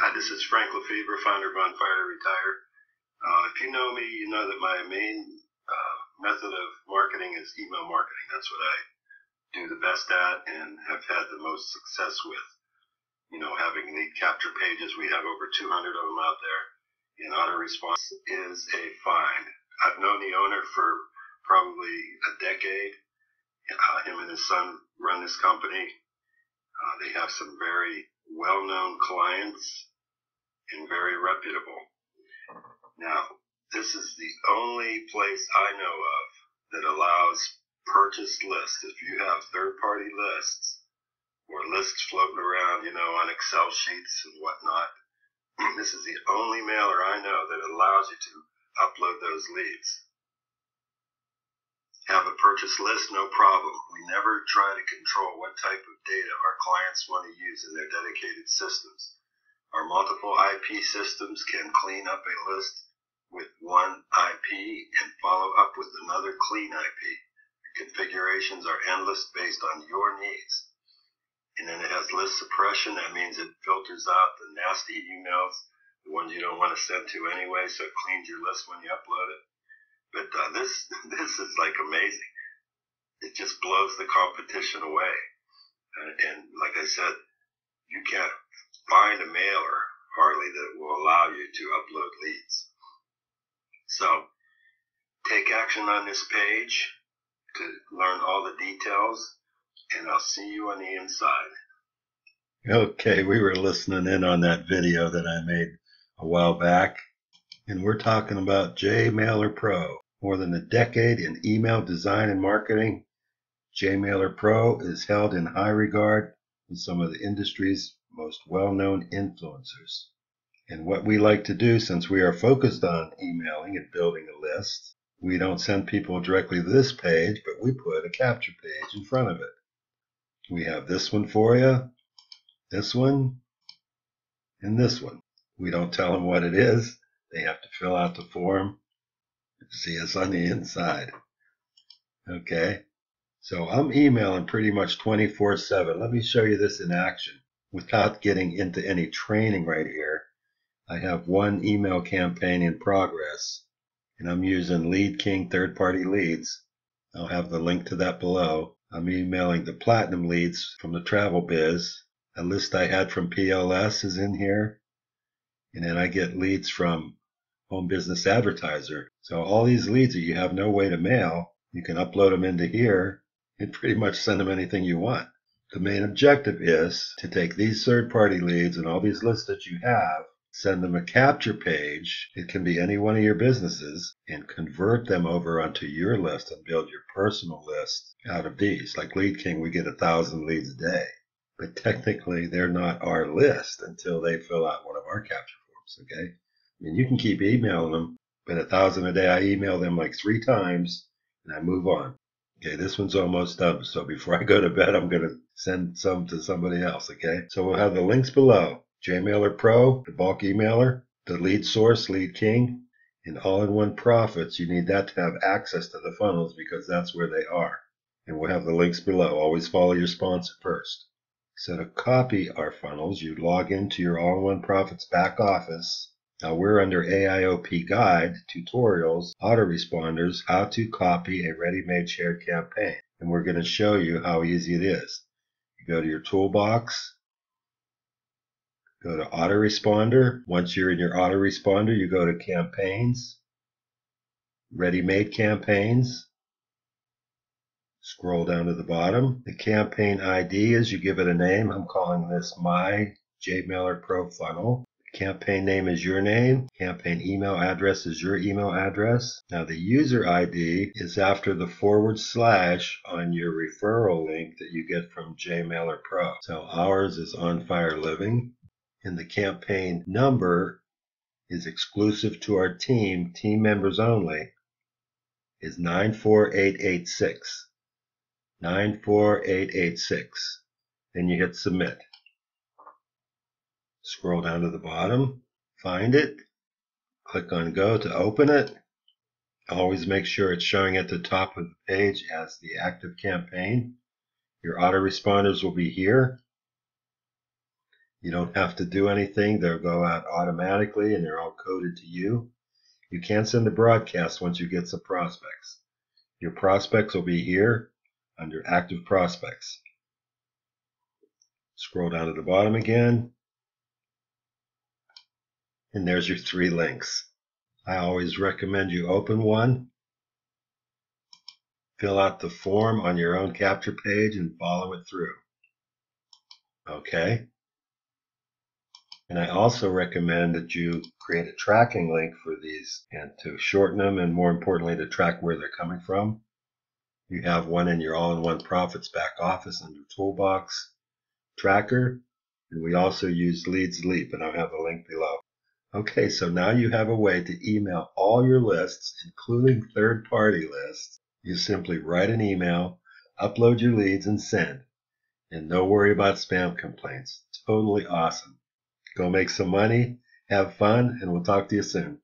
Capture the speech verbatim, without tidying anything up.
Hi, this is Frank Lefebvre, founder of On Fire to Retire. Uh, if you know me, you know that my main uh, method of marketing is email marketing. That's what I do the best at and have had the most success with. You know, having lead capture pages, we have over two hundred of them out there. And auto-response is a find. I've known the owner for probably a decade. Uh, him and his son run this company. Uh, they have some very well-known clients and very reputable. Now, this is the only place I know of that allows purchase lists. If you have third-party lists or lists floating around, you know, on Excel sheets and whatnot, this is the only mailer I know that allows you to upload those leads. Have a purchase list, no problem. We never try to control what type of data our clients want to use in their dedicated systems. Our multiple I P systems can clean up a list with one I P and follow up with another clean I P. The configurations are endless based on your needs. And then it has list suppression. That means it filters out the nasty emails, the ones you don't want to send to anyway, so it cleans your list when you upload it. But uh, this this is like amazing. It just blows the competition away. And, and like I said, you can't find a mailer, hardly, that will allow you to upload leads. So take action on this page to learn all the details. And I'll see you on the inside. Okay, we were listening in on that video that I made a while back, and we're talking about jMailerPro. More than a decade in email design and marketing, jMailerPro is held in high regard with some of the industry's most well-known influencers. And what we like to do, since we are focused on emailing and building a list, we don't send people directly to this page, but we put a capture page in front of it. We have this one for you, this one, and this one. We don't tell them what it is. They have to fill out the form to see us on the inside. Okay, so I'm emailing pretty much twenty-four seven. Let me show you this in action without getting into any training right here. I have one email campaign in progress, and I'm using Lead King third-party leads. I'll have the link to that below. I'm emailing the platinum leads from the travel biz. A list I had from P L S is in here. And then I get leads from Home Business Advertiser. So all these leads that you have no way to mail, you can upload them into here and pretty much send them anything you want. The main objective is to take these third-party leads and all these lists that you have, send them a capture page. It can be any one of your businesses, and convert them over onto your list and build your personal list out of these. Like Lead King, we get a thousand leads a day, but technically they're not our list until they fill out one of our capture forms. Okay, I mean, you can keep emailing them, but a thousand a day, I email them like three times and I move on. Okay, this one's almost done, so before I go to bed, I'm going to send some to somebody else. Okay, so we'll have the links below. jMailerPro, the bulk emailer, the lead source, Lead King, and all-in-one profits. You need that to have access to the funnels because that's where they are. And we'll have the links below. Always follow your sponsor first. So to copy our funnels, you log into your all-in-one profits back office. Now we're under A I O P guide, tutorials, autoresponders, how to copy a ready-made shared campaign. And we're going to show you how easy it is. You go to your toolbox. Go to autoresponder. Once you're in your autoresponder, you go to campaigns, ready-made campaigns. Scroll down to the bottom. The campaign I D is, you give it a name. I'm calling this my jMailerPro funnel. The campaign name is your name. Campaign email address is your email address. Now the user I D is after the forward slash on your referral link that you get from jMailerPro. So ours is On Fire Living. And the campaign number is exclusive to our team, team members only, is nine four eight eight six. nine four eight eight six. Then you hit submit. Scroll down to the bottom, find it, click on go to open it. Always make sure it's showing at the top of the page as the active campaign. Your autoresponders will be here. You don't have to do anything. They'll go out automatically and they're all coded to you. You can't send a broadcast once you get some prospects. Your prospects will be here under active prospects. Scroll down to the bottom again. And there's your three links. I always recommend you open one, fill out the form on your own capture page, and follow it through. Okay. And I also recommend that you create a tracking link for these and to shorten them, and more importantly, to track where they're coming from. You have one in your all-in-one profits back office under toolbox tracker, and we also use LeadsLeap, and I'll have a link below. Okay, so now you have a way to email all your lists, including third-party lists. You simply write an email, upload your leads, and send. And no worry about spam complaints. Totally awesome. Go make some money, have fun, and we'll talk to you soon.